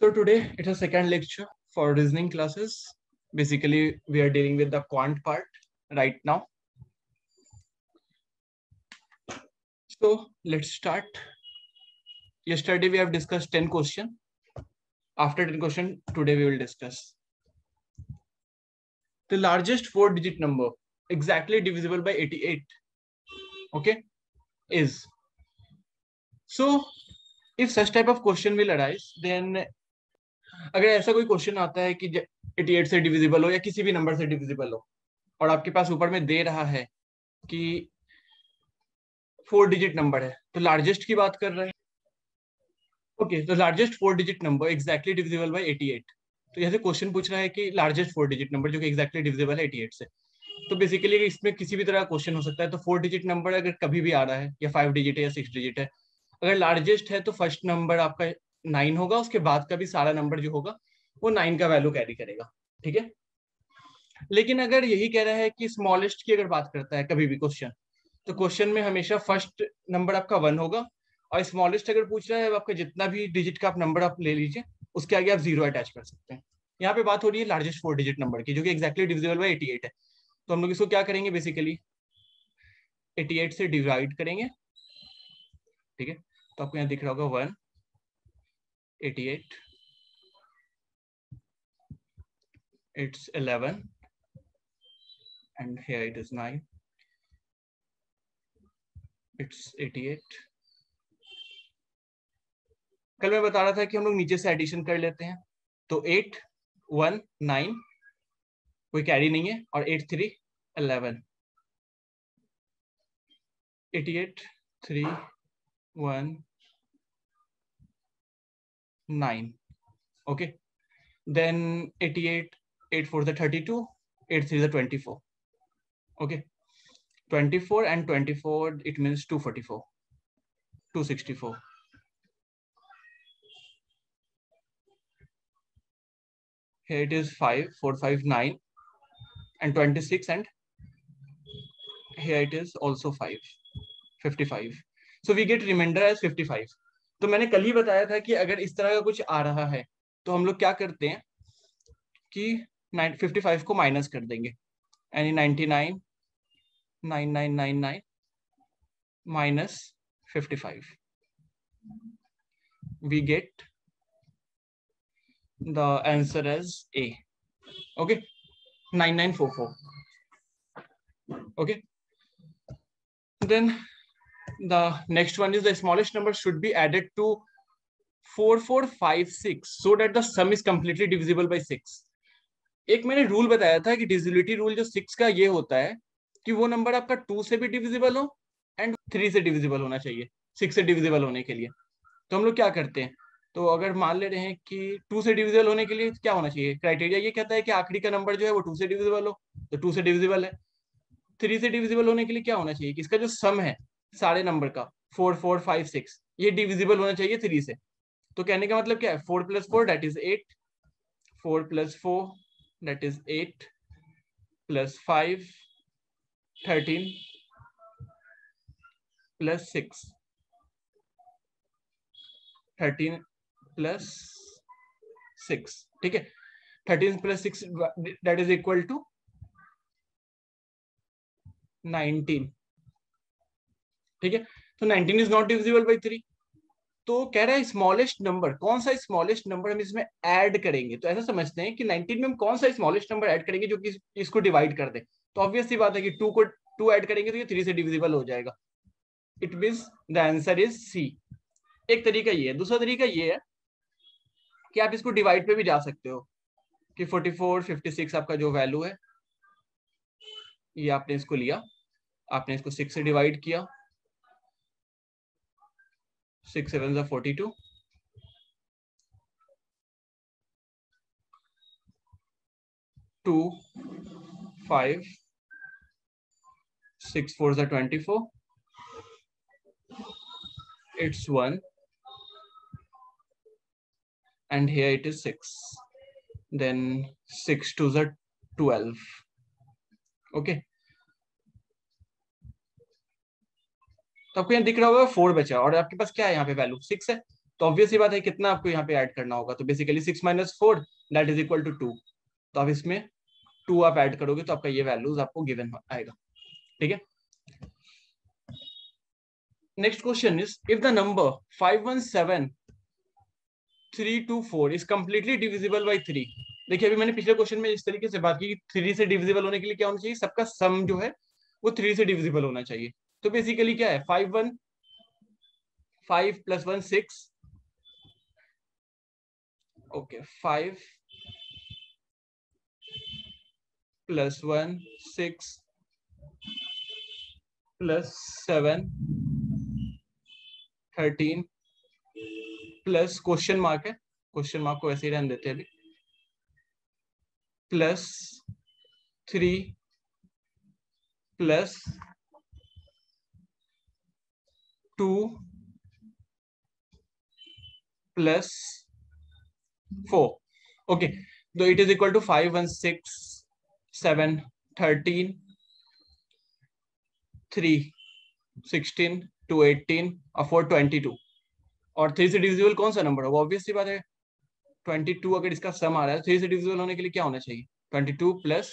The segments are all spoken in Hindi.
So today it is second lecture for reasoning classes. Basically, we are dealing with the quant part right now. So let's start. Yesterday we have discussed 10 questions. After 10 questions, today we will discuss the largest 4-digit number exactly divisible by 88. Okay, is so. If such type of question will arise, then अगर ऐसा कोई क्वेश्चन आता है कि 88 से डिविजिबल हो या किसी भी नंबर से डिविजिबल हो और आपके पास ऊपर में दे रहा है कि 4 डिजिट नंबर है, तो लार्जेस्ट की बात कर रहे हैं. ओके, तो largest 4 digit number exactly divisible by 88. तो यहाँ से क्वेश्चन पूछ रहा है कि लार्जेस्ट 4 डिजिट नंबर जो कि एग्जैक्टली डिविजिबल है 88 से. तो बेसिकली इसमें किसी भी तरह का क्वेश्चन हो सकता है. तो 4 डिजिट नंबर अगर कभी भी आ रहा है या 5 डिजिट है या 6 डिजिट है, अगर लार्जेस्ट है तो फर्स्ट नंबर आपका 9 होगा, उसके बाद का भी सारा नंबर जो होगा वो 9 का वैल्यू कैरी करेगा. ठीक है, लेकिन अगर यही कह रहा है कि स्मॉलेस्ट की अगर बात करता है कभी भी क्वेश्चन, तो क्वेश्चन में हमेशा फर्स्ट नंबर आपका 1 होगा और स्मॉलेस्ट अगर पूछ रहा है आपका जितना भी डिजिट का आप नंबर आप ले लीजिए, उसके आगे आप 0 अटैच कर सकते हैं. यहाँ पे बात हो रही है लार्जेस्ट 4 डिजिट नंबर की जो कि एग्जैक्टली डिविजिबल बाय 88 है. तो हम लोग इसको क्या करेंगे, बेसिकली 88 से डिवाइड करेंगे. ठीक है, तो आपको यहाँ दिख रहा होगा 188, it's 11 and here it is 9, it's 88. कल मैं बता रहा था कि हम लोग नीचे से एडिशन कर लेते हैं. तो 8 1 9, कोई कैरी नहीं है, और 8 3 11, 88 3 1 9. Okay, then 88 8 4 is 32, 8 3 is 24. Okay, 24 and 24 it means 244, 264. Here it is 5 4 5 9 and 26, and here it is also 5 55. So we get remainder as 55. तो मैंने कल ही बताया था कि अगर इस तरह का कुछ आ रहा है तो हम लोग क्या करते हैं कि 55 को माइनस कर देंगे, यानी 99 9999 minus 55. We get the answer as A. Okay, 9944. Okay, then the next one is the smallest number should be added to 4456 so that the sum is completely divisible by 6. एक मैंने रूल बताया था कि divisibility rule जो 6 का ये होता है कि वो नंबर आपका 2 से भी divisible हो and 3 से divisible होना चाहिए 6 से divisible होने के लिए. तो हम लोग क्या करते हैं, तो अगर मान ले रहे हैं कि 2 से divisible होने के लिए क्या होना चाहिए, क्राइटेरिया ये कहता है कि आखिरी का नंबर जो है वो 2 से divisible हो, तो 2 से divisible है. 3 से divisible होने के लिए क्या होना चाहिए कि इसका जो sum है सारे नंबर का 4456 ये डिविजिबल होना चाहिए 3 से. तो कहने का मतलब क्या है, 4 + 4 डेट इज 8, 4 + 4 डेट इज 8, +5 13, +6 13 +6. ठीक है, 13 + 6 डेट इज इक्वल टू 19. ठीक है, तो 19 इज नॉट डिविजिबल बाय 3. तो कह रहा है स्मॉलेस्ट नंबर, कौन सा स्मॉलेस्ट नंबर हम इसमें ऐड करेंगे. तो ऐसा समझते हैं कि 19 में हम कौन सा स्मॉलेस्ट नंबर ऐड करेंगे जो कि इसको डिवाइड कर दे. तो ऑब्वियसली बात है कि 2 को 2 ऐड करेंगे तो ये 3 से डिविजिबल हो जाएगा. It means the answer is C. एक तरीका ये है. दूसरा तरीका ये है कि आप इसको डिवाइड पे भी जा सकते हो कि 4456 आपका जो वैल्यू है ये आपने इसको लिया, आपने इसको 6 से डिवाइड किया, 6 7s are 42, 2 5 6 4s are 24, it's 1 and here it is 6, then 6 2s are 12. Okay, तो आपको यहाँ दिख रहा होगा 4 बचा और आपके पास क्या है यहाँ पे वैल्यू 6 है. तो ऑब्वियस ही बात है कितना आपको यहाँ पे ऐड करना होगा। तो basically 6 - 4 that is equal to 2। तो अब इसमें 2 आप ऐड करोगे तो आपका ये वैल्यूज आपको गिवन आएगा, ठीक है। Next question is if the number 517324 is completely divisible by 3। देखिए अभी मैंने पिछले क्वेश्चन में इस तरीके से बात की 3 से डिविजिबल होने के लिए क्या होना चाहिए, सबका सम जो है वो 3 से डिविजिबल होना चाहिए। तो बेसिकली क्या है 5 + 1 6 ओके 5 + 1 6 + 7 13 प्लस क्वेश्चन मार्क है, क्वेश्चन मार्क को ऐसे ही रहने देते हैं अभी, +3 + 2 + 4 ओके। तो इट इज इक्वल टू 5 1 6 7 13 3 16 2 18 और 4 22 और 3 से डिविजिबल कौन सा नंबर है वो ऑब्वियसली बात है 22। अगर इसका सम आ रहा है 3 से डिविजिबल होने के लिए क्या होना चाहिए 22 +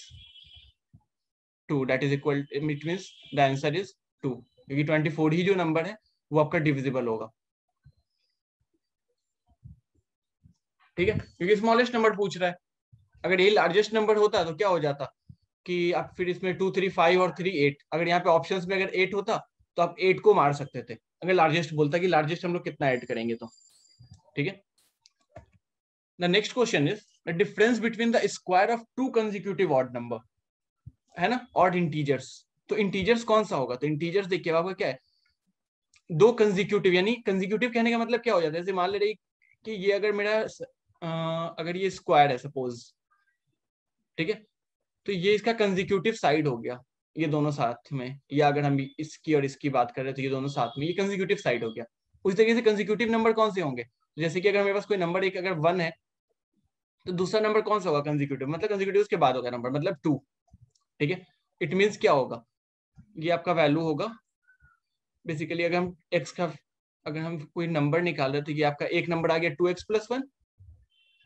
2 that is equal, it means the answer is 2 क्योंकि 24 ही जो नंबर है वो आपका डिविजिबल होगा, ठीक है। क्योंकि स्मॉलेस्ट नंबर पूछ रहा है, अगर ये लार्जेस्ट नंबर होता तो क्या हो जाता कि आप फिर इसमें 2 3 5 और 3 8, अगर यहाँ पे ऑप्शंस में अगर 8 होता तो आप 8 को मार सकते थे अगर लार्जेस्ट बोलता कि लार्जेस्ट हम लोग कितना ऐड करेंगे, तो ठीक है। The next question is the difference between the square of 2 consecutive odd number, है ना, ऑड इंटीजर्स। तो इंटीजर्स कौन सा होगा, तो इंटीजर्स देखिए आपका क्या है 2 कंसेक्यूटिव, यानी कंसेक्यूटिव कहने का मतलब क्या हो जाता है, जैसे मान ले रही कि ये अगर मेरा अगर ये स्क्वायर है सपोज, ठीक है, तो ये इसका कंसेक्यूटिव साइड हो गया ये दोनों साथ में, या अगर हम इसकी और इसकी बात कर रहे हैं तो ये दोनों साथ में ये कंसेक्यूटिव साइड हो गया। उस तरीके से कंसेक्यूटिव नंबर कौन से होंगे, जैसे कि अगर मेरे पास कोई नंबर एक अगर 1 है तो दूसरा नंबर कौन सा होगा कंसेक्यूटिव, मतलब कंसेक्यूटिव उसके बाद होगा नंबर, मतलब 2, ठीक है। इट मीन्स क्या होगा ये आपका वैल्यू होगा बेसिकली, अगर हम x का अगर हम कोई नंबर निकाल रहे तो ये आपका एक नंबर आ गया 2x + 1,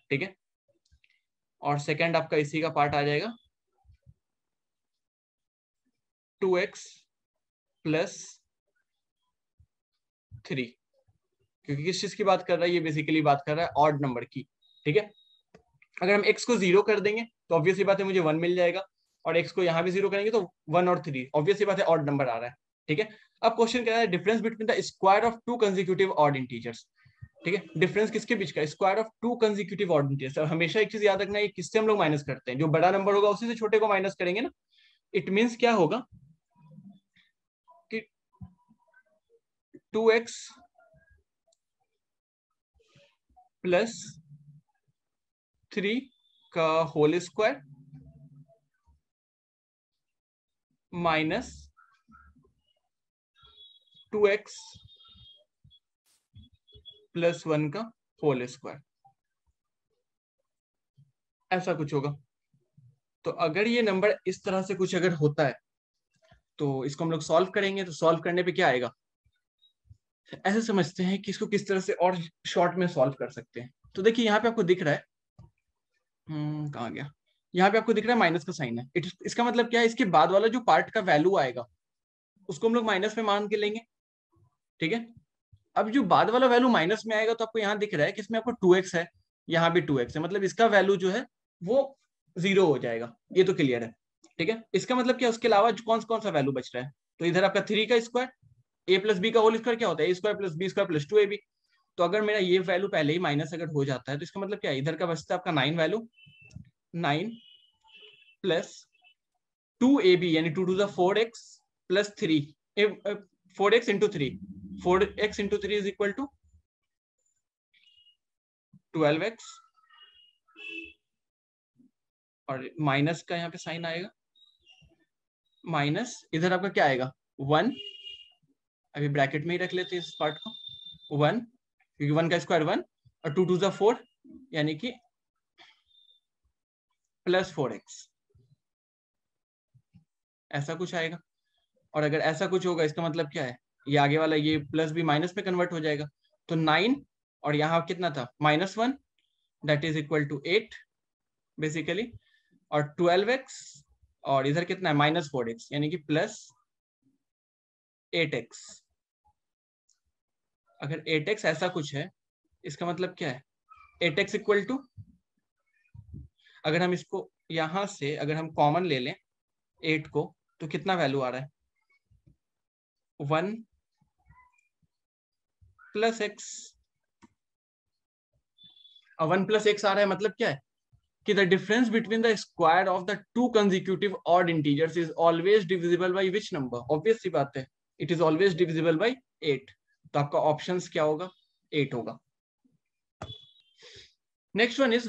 ठीक है, और सेकंड आपका इसी का पार्ट आ जाएगा 2x + 3 क्योंकि किस चीज की बात कर रहा है, ये बेसिकली बात कर रहा है ऑड नंबर की, ठीक है। अगर हम x को 0 कर देंगे तो ऑब्वियसली बात है मुझे 1 मिल जाएगा, और x को यहाँ भी 0 करेंगे तो 1 और 3, ऑब्वियसली बात है ऑड नंबर आ रहा है, ठीक है। अब क्वेश्चन क्या है difference between the square of 2 consecutive odd integers, ठीक है। डिफरेंस किसके बीच का, square of 2 consecutive odd integers. हमेशा एक चीज याद रखना है किससे हम लोग माइनस करते हैं, जो बड़ा नंबर होगा उसी से छोटे को माइनस करेंगे ना। इट मींस क्या होगा कि 2x + 3 का होल स्क्वायर माइनस 2x + 1 का होल स्क्वायर, ऐसा कुछ होगा। तो अगर ये नंबर इस तरह से कुछ अगर होता है तो इसको हम लोग सॉल्व करेंगे, तो सॉल्व करने पे क्या आएगा, ऐसे समझते हैं कि इसको किस तरह से और शॉर्ट में सॉल्व कर सकते हैं। तो देखिए यहाँ पे आपको दिख रहा है कहाँ गया, यहाँ पे आपको दिख रहा है माइनस का साइन है, इसका मतलब क्या है इसके बाद वाला जो पार्ट का वैल्यू आएगा उसको हम लोग माइनस में मान के लेंगे, ठीक है। अब जो बाद वाला वैल्यू माइनस में आएगा तो आपको यहाँ दिख रहा है कि इसमें आपको 2x है, यहाँ भी 2x है, मतलब इसका वैल्यू जो है वो 0 हो जाएगा, ये तो क्लियर है, ठीक है। इसका मतलब क्या उसके अलावा कौन सा वैल्यू बच रहा है, तो इधर आपका 3 का स्क्वायर a + b का होल स्क्वायर क्या होता है a² + b² + 2ab। तो अगर मेरा ये वैल्यू पहले ही माइनस अगर हो जाता है तो इसका मतलब क्या है इधर का बचता है आपका 9 वैल्यू 9 + 2ab यानी 2 to the 4x + 3 4x into 3 is equal to 12x और माइनस का यहाँ पे साइन आएगा माइनस, इधर आपका क्या आएगा 1, अभी ब्रैकेट में ही रख लेते हैं इस पार्ट को 1 क्योंकि 1 का स्क्वायर 1 और 2 to the 4 यानी कि +4x, ऐसा कुछ आएगा। और अगर ऐसा कुछ होगा इसका मतलब क्या है ये आगे वाला ये प्लस भी माइनस में कन्वर्ट हो जाएगा, तो 9 और यहाँ कितना था -1 that is equal to 8 basically, और 12x और इधर कितना है -4x यानी कि +8x। अगर 8x ऐसा कुछ है इसका मतलब क्या है 8x इक्वल टू, अगर हम इसको यहां से अगर हम कॉमन ले लें 8 को तो कितना वैल्यू आ रहा है 1 + x। 1 + x आ रहा है मतलब क्या है कि the difference between the square of the two consecutive odd integers is always divisible by which number, obvious सी बात है it is always divisible by 8। तो आपका ऑप्शन क्या होगा 8 होगा। Next one is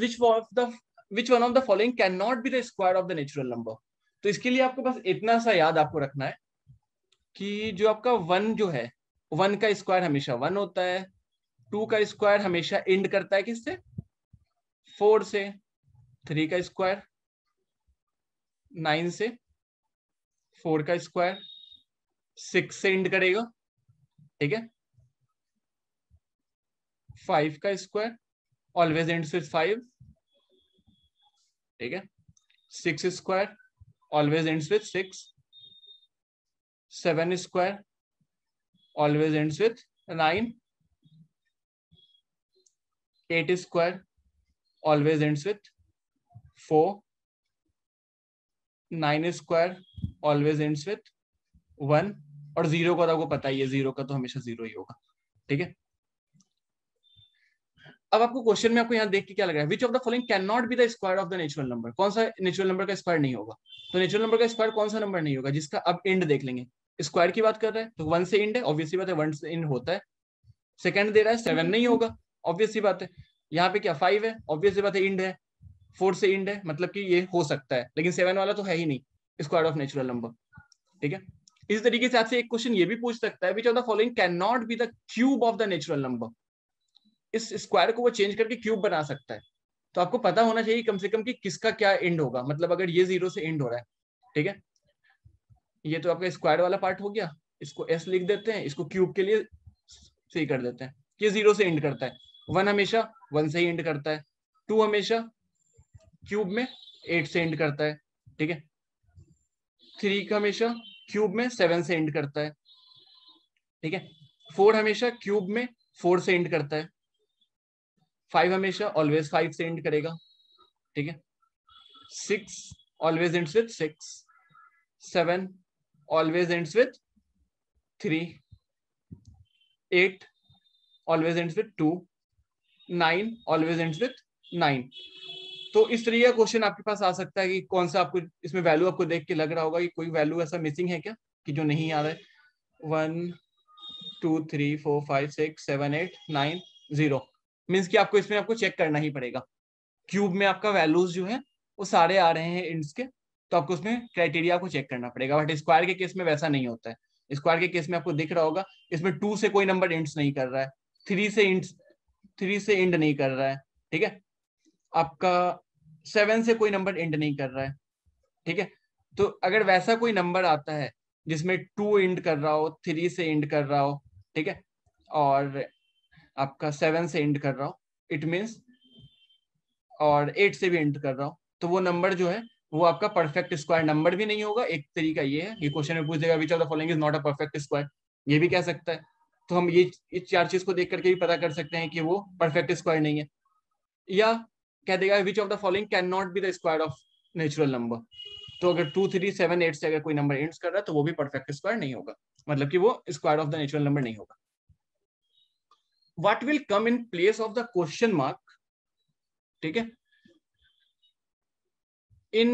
which one of the following cannot be the square of the natural number। तो इसके लिए आपको बस इतना सा याद आपको रखना है कि जो आपका 1 जो है 1 का स्क्वायर हमेशा 1 होता है, 2 का स्क्वायर हमेशा एंड करता है किससे 4 से, 3 का स्क्वायर 9 से, 4 का स्क्वायर 6 से एंड करेगा ठीक है, 5 का स्क्वायर ऑलवेज एंड्स विद 5 ठीक है, 6 square always ends with 6, 7 square always ends with 9, 8 square always ends with 4, 9 square always ends with 1, और 0 का तो आपको पता ही है 0 का तो हमेशा 0 ही होगा ठीक है। अब आपको क्वेश्चन में आपको यहाँ देख के क्या लग रहा है which of the following can not be the square of the natural number, कौन सा नेचुरल नंबर का स्क्वायर नहीं होगा। तो नेचुरल नंबर का स्क्वायर कौन सा नंबर नहीं होगा जिसका अब एंड देख लेंगे, स्क्वायर की बात कर रहे हैं तो 1 से एंड है ऑब्वियसली बात है 1 से एंड होता है। सेकंड दे रहा है 7 नहीं होगा ऑब्वियसली बात है, यहाँ पे क्या 5 है ऑब्वियसली बात है एंड है, 4 से एंड है मतलब कि ये हो सकता है लेकिन 7 वाला तो है ही नहीं स्क्वायर ऑफ नेचुरल नंबर ठीक है। इस तरीके से आपसे एक क्वेश्चन ये भी पूछ सकता है which of the following can not be the cube of the natural number, इस स्क्वायर को वो चेंज करके क्यूब बना सकता है। तो आपको पता होना चाहिए कम से कम कि किसका क्या एंड होगा, मतलब अगर ये 0 से एंड हो रहा है ठीक है, ये तो आपका स्क्वायर वाला पार्ट हो गया इसको s लिख देते हैं, इसको क्यूब के लिए सही कर देते हैं। ये 0 से एंड करता है, 1 हमेशा 1 से ही एंड करता है, 2 हमेशा क्यूब में 8 से एंड करता है ठीक है, 3 हमेशा क्यूब में 7 से एंड करता है ठीक है, 4 हमेशा क्यूब में 4 से एंड करता है, 5 हमेशा ऑलवेज 5 से एंड करेगा ठीक है, 6 always ends with 6, 7 always ends with 3, 8 always ends with 2, 9 always ends with 9। तो इस तरीके का क्वेश्चन आपके पास आ सकता है कि कौन सा आपको इसमें वैल्यू आपको देख के लग रहा होगा कि कोई वैल्यू ऐसा मिसिंग है क्या कि जो नहीं आ रहा है 1 2 3 4 5 6 7 8 9 0 मीन्स कि आपको इसमें आपको चेक करना ही पड़ेगा। क्यूब में आपका वैल्यूज जो है वो सारे आ रहे हैं इंड्स के, तो आपको उसमें क्राइटेरिया को चेक करना पड़ेगा, बट स्क्वायर के केस में वैसा नहीं होता है। स्क्वायर के केस में आपको दिख रहा होगा इसमें 2 से कोई नंबर इंड्स नहीं कर रहा है, 3 से इंड नहीं कर रहा है ठीक है, आपका 7 से कोई नंबर इंड नहीं कर रहा है ठीक है। तो अगर वैसा कोई नंबर आता है जिसमें 2 इंड कर रहा हो, 3 से इंड कर रहा हो ठीक है, और आपका 7 से एंड कर रहा हो इट मीन्स, और 8 से भी एंड कर रहा हो, तो वो नंबर जो है वो आपका परफेक्ट स्क्वायर नंबर भी नहीं होगा। एक तरीका ये है, ये क्वेश्चन में पूछ देगा which of the following is not a perfect square, ये भी कह सकता है। तो हम ये 4 चीज को देख करके भी पता कर सकते हैं कि वो परफेक्ट स्क्वायर नहीं है, या कह देगा which of the following can not be the square of natural number. तो अगर 2 3 7 8 से अगर कोई नंबर एंड कर रहा है तो वो भी परफेक्ट स्क्वायर नहीं होगा, मतलब कि वो square of the natural number नहीं होगा। What will come in place of the question mark? ठीक है, in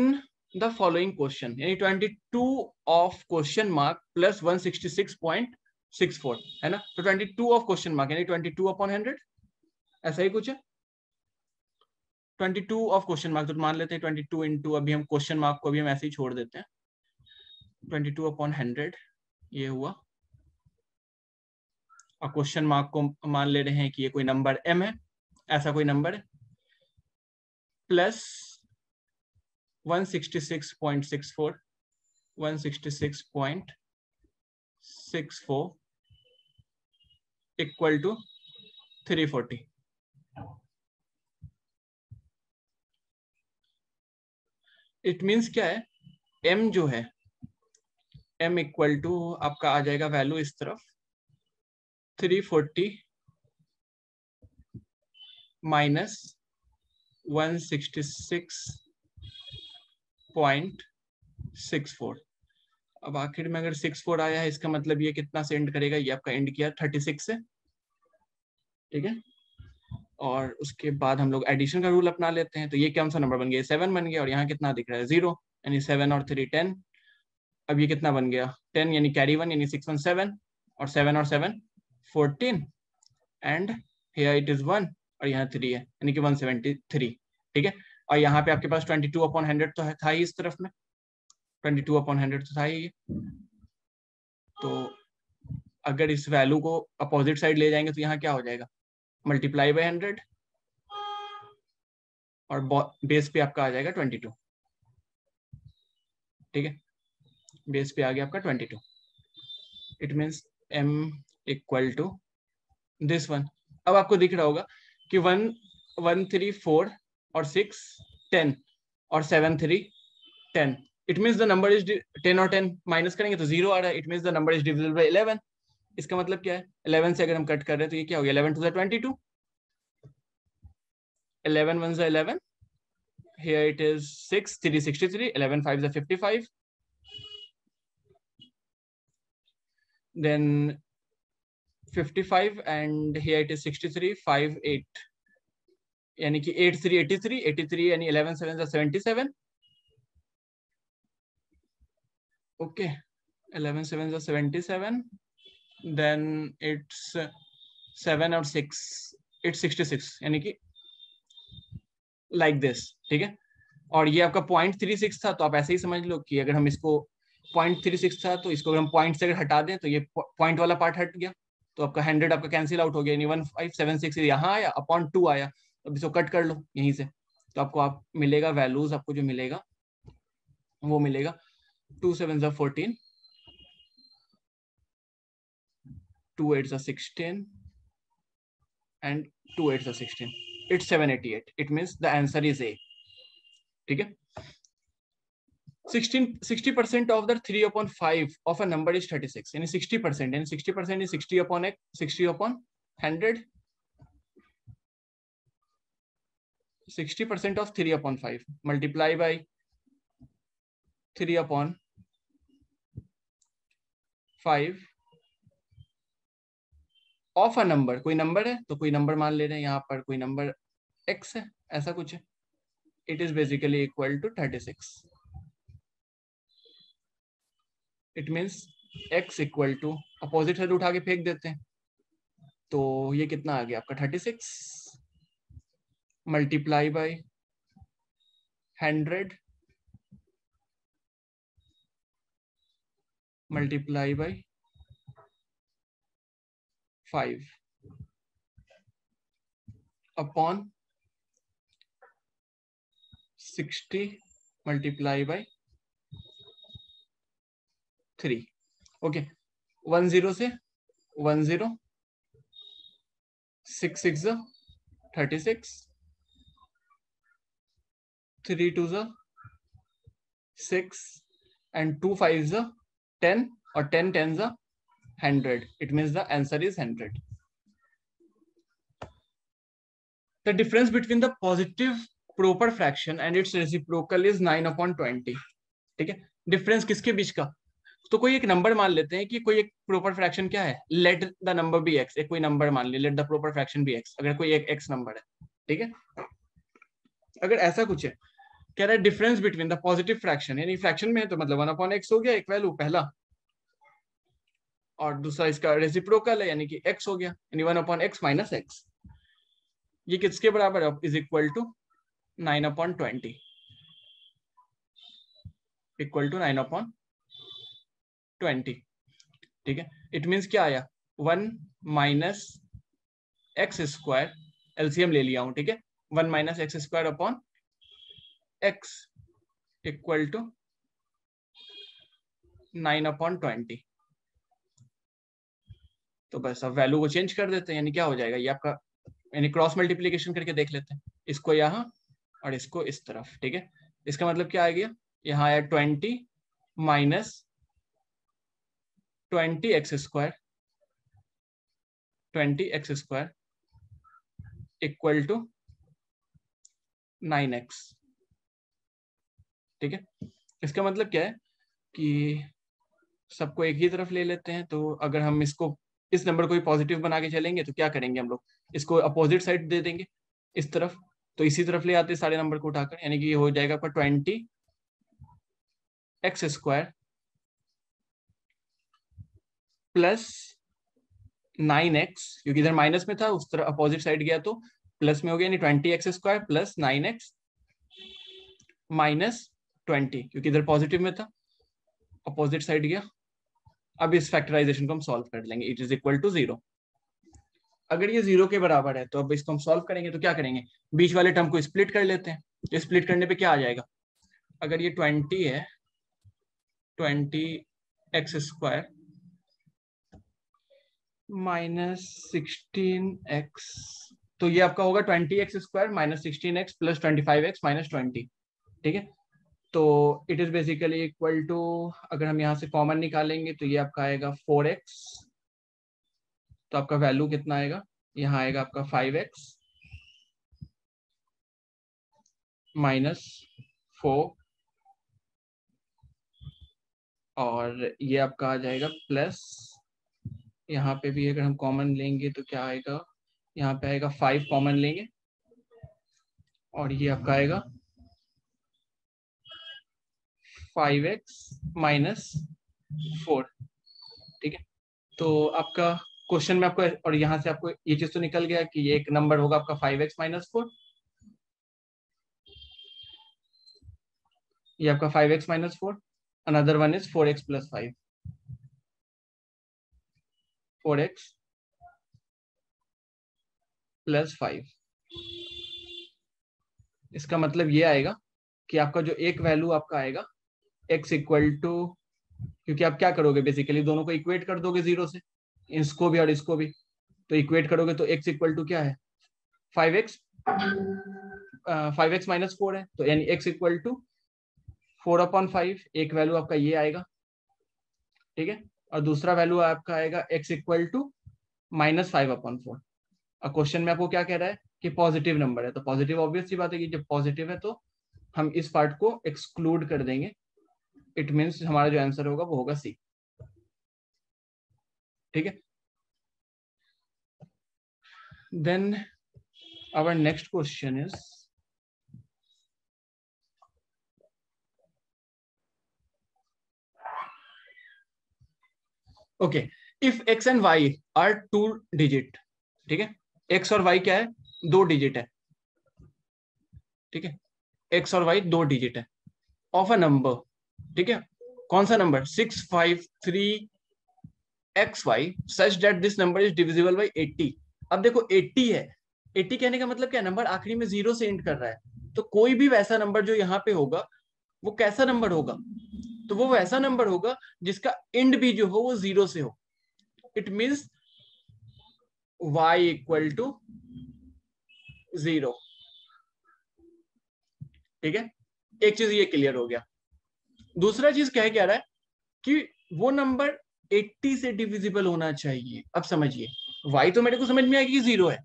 the following question, यानी 22 of question mark plus 166.64 है ना, तो 22 of question mark यानी 22/100 ऐसा ही कुछ है। 22 of question mark तो मान लेते हैं 22 into, अभी हम question mark को अभी हम ऐसे ही छोड़ देते हैं, 22/100 ये हुआ, और क्वेश्चन मार्क को मान ले रहे हैं कि ये कोई नंबर m है, ऐसा कोई नंबर है, plus 166.64 166.64 equal to 340। It means क्या है, m जो है m इक्वल टू आपका आ जाएगा वैल्यू इस तरफ 340 माइनस 166.64। अब आखिर में अगर 64 आया है इसका मतलब ये कितना से एंड करेगा, ये आपका एंड किया 36 से, ठीक है। और उसके बाद हम लोग एडिशन का रूल अपना लेते हैं, तो ये कौन सा नंबर बन गया, 7 बन गया। और यहाँ कितना दिख रहा है 0, यानी 7 और 3 10। अब ये कितना बन गया 10, यानी कैरी 1, यानी 6 1 7, और 7 और 7 14, एंड हियर इट इज 1 और यहाँ 3 है, यानी कि 173, ठीक है। और यहाँ पे आपके पास 22/100 तो था ही, इस तरफ में 22/100 तो था ही। तो अगर इस वैल्यू को अपोजिट साइड ले जाएंगे तो यहाँ क्या हो जाएगा, मल्टीप्लाई बाय 100, और बेस पे आपका आ जाएगा 22, ठीक है। बेस पे आ गया आपका 22। It means m equal to this one. अब आपको दिख रहा होगा कि 1 1 3 4 और 6 10 और 7 3 10। It means the number is 10 और 10 माइनस करेंगे तो 0 आ रहा है। It means the number is divisible by 11। इसका मतलब क्या है, 11 से अगर हम कट कर रहे हैं तो ये क्या हो गया 11 to the 22, 11 1s 11, here it is 6, 3 63, 11 5s 55, then 55, and here it is 63, 5 8, यानी कि 8 3 83, 83, यानी 11 7s 77, okay, 11 7s 77, then it's 7 or 6, it's 66, यानी कि like this, ठीक है। और ये आपका 0.36 था, तो आप ऐसे ही समझ लो कि अगर हम इसको 0.36 था तो इसको अगर हम पॉइंट से अगर हटा दें तो ये पॉइंट वाला पार्ट हट गया, तो आपका 100 आपका कैंसिल आउट हो गया, यानी 1576 यहाँ आया अपॉन 2 आया। अब इसको कट कर लो यहीं से, तो आपको आप मिलेगा वैल्यूज, आपको जो मिलेगा वो मिलेगा 2 7s 14, 2 8s 16, and 2 8s 16. It's 788. It means the answer is A. ठीक है? 60% of the 3/5 of a number is 36. यानी 60%, यानी 60% is 60 upon 100. 60% of 3/5 multiply by 3/5 of a number. कोई नंबर है तो कोई नंबर मान ले रहे हैं यहाँ पर, कोई नंबर x है ऐसा कुछ है। It is basically equal to 36। It means x equal to opposite side उठा के फेंक देते हैं तो ये कितना आ गया आपका 36 multiply by 100 multiply by 5 upon 60 multiply by 3, okay, 10 से 10, 6 6s 36, 3 2s 6, and 2 5s 10, और 10 10s 100. It means the answer is 100. The difference between the positive proper fraction and its reciprocal is 9/20. ठीक है, डिफरेंस किसके बीच का, तो कोई एक नंबर मान लेते हैं कि कोई एक प्रॉपर फ्रैक्शन क्या है, let the number be x, एक कोई नंबर मान ले, let the proper fraction be x, अगर कोई एक एक्स नंबर है, ठीक है। अगर ऐसा कुछ है, कह रहा है difference between the positive fraction, यानी फ्रैक्शन में है तो मतलब 1/x हो गया एक वैल्यू पहला, और दूसरा इसका रेसिप्रोकल है यानी कि x हो गया, यानी 1/x minus x। ये किसके बराबर है, is equal to 9/20, equal to 9/20, ठीक है। इट मींस क्या आया 1 minus x square, एलसीएम ले लिया हूं, ठीक है, 1 minus x square upon x equal to 9/20। तो बस अब वैल्यू को चेंज कर देते हैं, यानी क्या हो जाएगा ये आपका, यानी क्रॉस मल्टीप्लीकेशन करके देख लेते हैं इसको यहाँ और इसको इस तरफ, ठीक है। इसका मतलब क्या आ गया यहाँ है 20 - 20x square equal to 9x। ठीक है, इसका मतलब क्या है कि सबको एक ही तरफ ले लेते हैं, तो अगर हम इसको इस नंबर को भी पॉजिटिव बना के चलेंगे तो क्या करेंगे, हम लोग इसको अपोजिट साइड दे देंगे इस तरफ, तो इसी तरफ ले आते सारे नंबर को उठाकर, यानी कि ये हो जाएगा आपका 20x स्क्वायर प्लस 9x, क्योंकि इधर माइनस में था उस तरफ अपोजिट साइड गया तो प्लस में हो गया, यानी 20x square plus 9x minus 20, क्योंकि इधर पॉजिटिव में था अपोजिट साइड गया। अब इस फैक्टराइजेशन को हम सॉल्व कर लेंगे, इट इज इक्वल टू 0। अगर ये 0 के बराबर है तो अब इसको हम सॉल्व करेंगे, तो क्या करेंगे, बीच वाले टर्म को स्प्लिट कर लेते हैं। स्प्लिट करने पे क्या आ जाएगा, अगर ये 20 है 20x स्क्वायर माइनस 16x, तो ये आपका होगा 20x square minus 16x plus 25x minus 20। ठीक है, तो it is basically equal to, अगर हम यहाँ से कॉमन निकालेंगे तो ये आपका आएगा 4x, तो आपका वैल्यू कितना आएगा, यहाँ आएगा आपका 5x माइनस 4, और ये आपका आ जाएगा प्लस, यहाँ पे भी अगर हम कॉमन लेंगे तो क्या आएगा, यहाँ पे आएगा 5 कॉमन लेंगे, और ये आपका आएगा 5x माइनस 4। ठीक है, तो आपका क्वेश्चन में आपको, और यहाँ से आपको ये चीज तो निकल गया कि ये एक नंबर होगा आपका 5x माइनस 4, ये आपका 5x minus 4, another one is 4x plus 5, 4x plus 5। इसका मतलब ये आएगा कि आपका जो एक वैल्यू आपका आएगा x इक्वल टू, क्योंकि आप क्या करोगे बेसिकली दोनों को इक्वेट कर दोगे 0 से, इसको भी और इसको भी, तो इक्वेट करोगे तो x इक्वल टू क्या है 5x माइनस 4 है, तो यानी x इक्वल टू 4/5, एक वैल्यू आपका ये आएगा। ठीक है, और दूसरा वैल्यू आपका आएगा x इक्वल टू माइनस 5/4। और क्वेश्चन में आपको क्या कह रहा है कि पॉजिटिव नंबर है, तो पॉजिटिव ऑब्वियस सी बात है कि जब पॉजिटिव है तो हम इस पार्ट को एक्सक्लूड कर देंगे, इट मीन्स हमारा जो आंसर होगा वो होगा सी। ठीक है, then our next question is, okay, if x and y are 2 digit, ठीक है, x और y क्या है 2 डिजिट है, ठीक है, x और y 2 डिजिट है ऑफ अ नंबर, ठीक है, कौन सा नंबर 653xy such that this number is divisible by 80। अब देखो 80 है, 80 कहने का मतलब क्या है, नंबर आखिरी में 0 से एंड कर रहा है, तो कोई भी वैसा नंबर जो यहाँ पे होगा वो कैसा नंबर होगा, तो वो वैसा नंबर होगा जिसका एंड भी जो हो वो 0 से हो। It means y equal to 0। ठीक है, एक चीज ये क्लियर हो गया। दूसरा चीज क्या रहा है कि वो नंबर 80 से डिविजिबल होना चाहिए। अब समझिए, y तो मेरे को समझ में आया कि 0 है,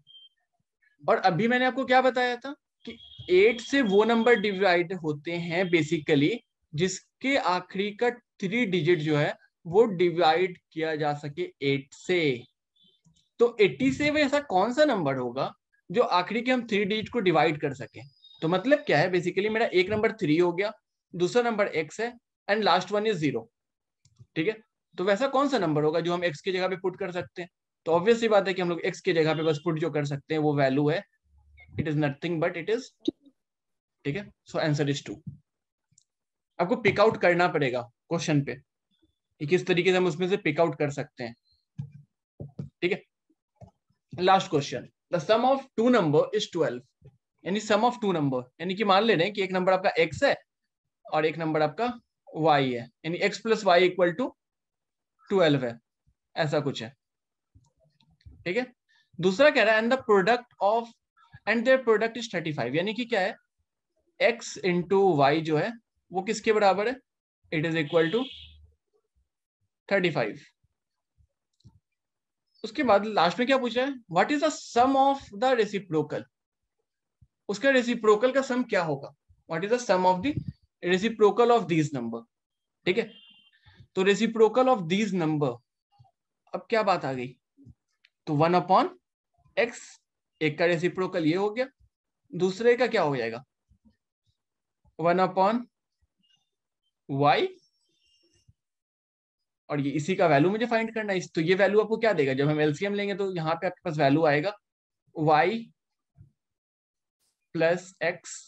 और अभी मैंने आपको क्या बताया था कि 8 से वो नंबर डिवाइड होते हैं बेसिकली जिसके आखिरी का 3 डिजिट जो है वो डिवाइड किया जा सके 8 से। तो 80 से वह ऐसा कौन सा नंबर होगा जो आखिरी के हम 3 डिजिट को डिवाइड कर सकें। तो मतलब क्या है, बेसिकली मेरा एक नंबर 3 हो गया, दूसरा नंबर x है एंड लास्ट वन इज 0। ठीक है, तो वैसा कौन सा नंबर होगा जो हम x की जगह पे पुट कर सकते हैं। तो ऑब्वियस सी बात है कि हम लोग x की जगह पे बस पुट जो कर सकते हैं वो वैल्यू है, it is nothing but it is, ठीक है, सो आंसर इज 2। आपको पिकआउट करना पड़ेगा क्वेश्चन पे कि किस तरीके से हम उसमें से पिकआउट कर सकते हैं। ठीक है, last question, the sum of 2 number is 12, यानी सम ऑफ 2 नंबर, यानी कि मान ले रहे हैं कि एक नंबर आपका x है और एक नंबर आपका y है, यानी x plus y equal to 12 है, ऐसा कुछ है। ठीक है, दूसरा कह रहा है and the product of and their product is 35, यानी कि क्या है x इंटू वाई जो है वो किसके बराबर है? It is equal to 35। उसके बाद लास्ट में क्या पूछा है? What is the sum of the reciprocal, उसका रेसिप्रोकल का सम क्या होगा? What is the sum of the reciprocal of these number. ठीक है, तो रेसिप्रोकल ऑफ दीज नंबर, अब क्या बात आ गई? तो 1/x, एक का रेसिप्रोकल ये हो गया, दूसरे का क्या हो जाएगा? 1/y, और ये इसी का वैल्यू मुझे फाइंड करना है। तो ये वैल्यू आपको क्या देगा? जब हम एलसीएम लेंगे तो यहाँ पे आपके पास वैल्यू आएगा y + x/xy।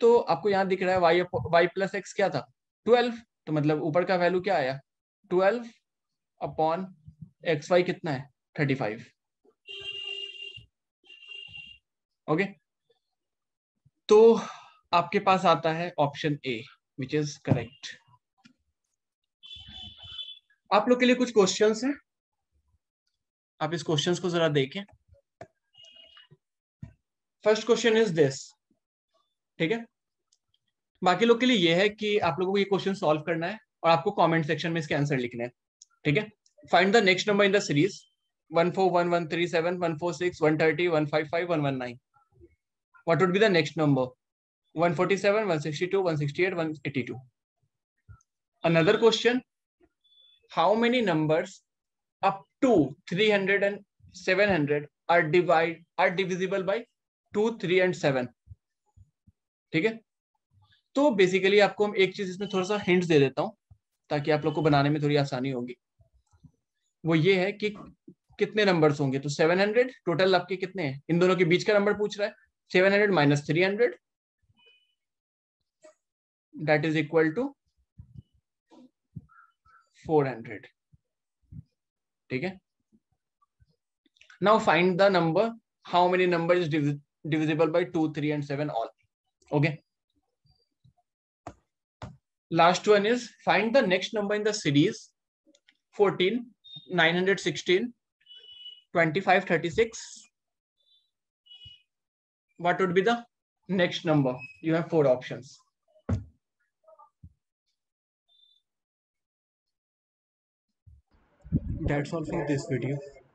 तो आपको यहाँ दिख रहा है y + x क्या था? 12। तो मतलब ऊपर का वैल्यू क्या आया? 12/xy कितना है? 35। ओके, तो आपके पास आता है option A which is correct. आप लोग के लिए कुछ क्वेश्चंस हैं, आप इस क्वेश्चंस को जरा देखें। फर्स्ट क्वेश्चन इज दिस, ठीक है। बाकी लोग के लिए ये है कि आप लोगों को ये क्वेश्चन सॉल्व करना है और आपको कमेंट सेक्शन में इसके आंसर लिखने हैं, ठीक है। Find the next number in the series 141, 137, 146, 130, 155, 119। What would be the next number? 147, 162, 168, 182. Another question: how many numbers up to 300 and 700 are divisible by 2, 3 and 7? ठीक है, तो बेसिकली आपको हम एक चीज इसमें थोड़ा सा हिंट दे देता हूँ ताकि आप लोग को बनाने में थोड़ी आसानी होगी। वो ये है कि कितने नंबर्स होंगे, तो 700 टोटल आपके कितने हैं? इन दोनों के बीच का नंबर पूछ रहा है। 700 - 300 that is equal to 400. ठीक है, now find the number, how many numbers is divisible by 2, 3 and 7 all. Okay, last one is find the next number in the series 14, 916, 25, 36. What would be the next number? You have four options. That's all for this video.